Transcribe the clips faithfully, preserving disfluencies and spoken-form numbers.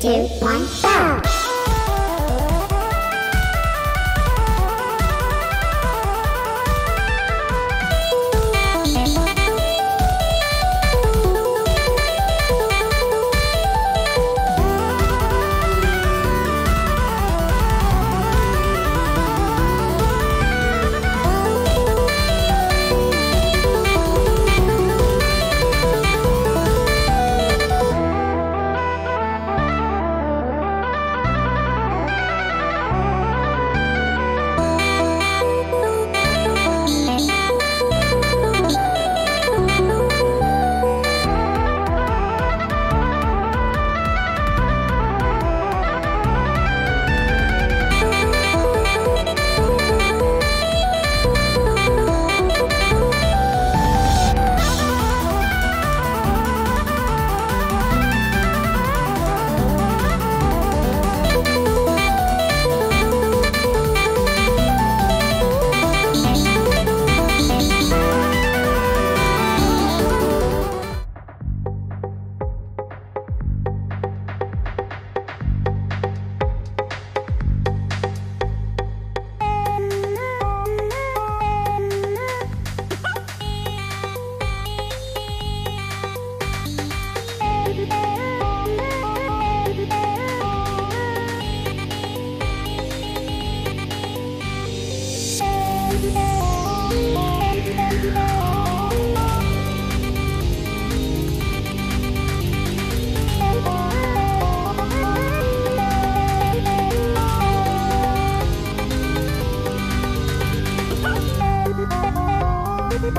two, one, go!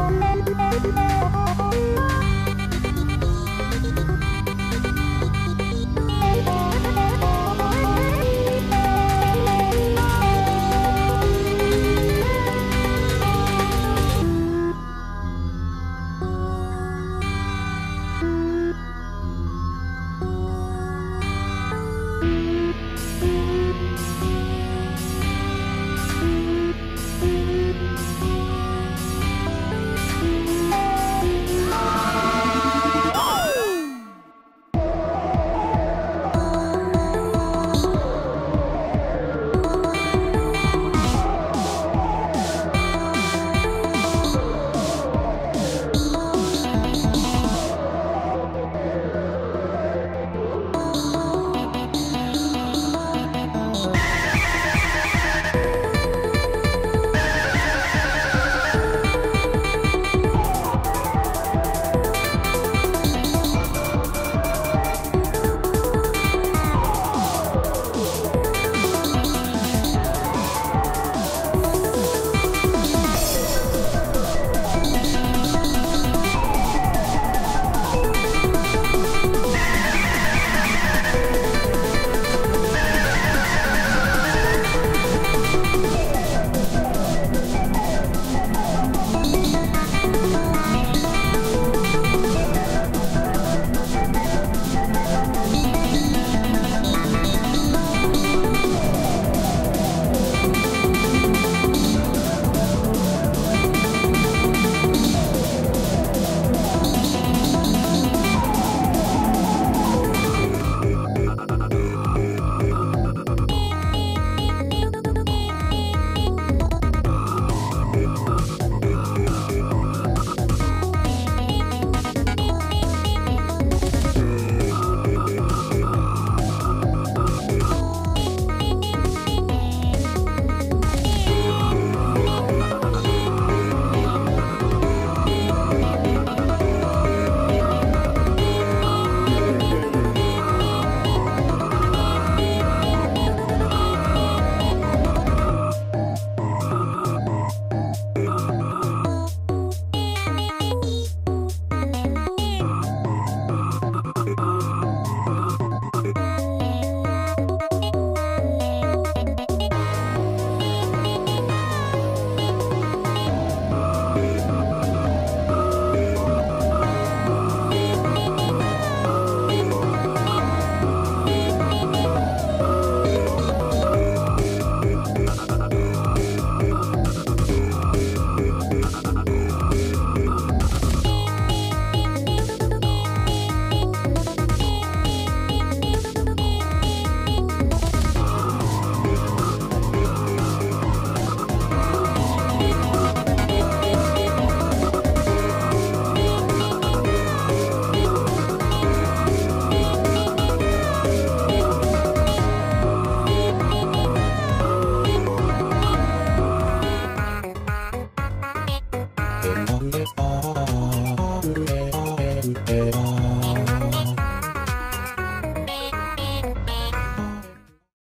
Bye.